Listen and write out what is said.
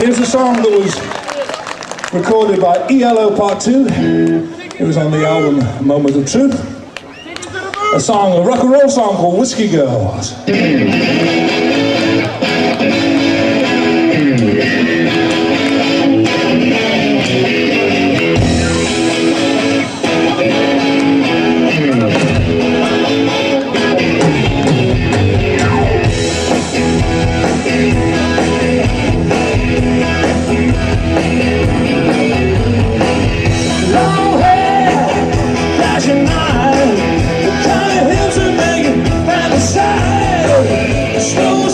Here's a song that was recorded by ELO Part 2. It was on the album Moment of Truth. A song, a rock and roll song called Whiskey Girls. Show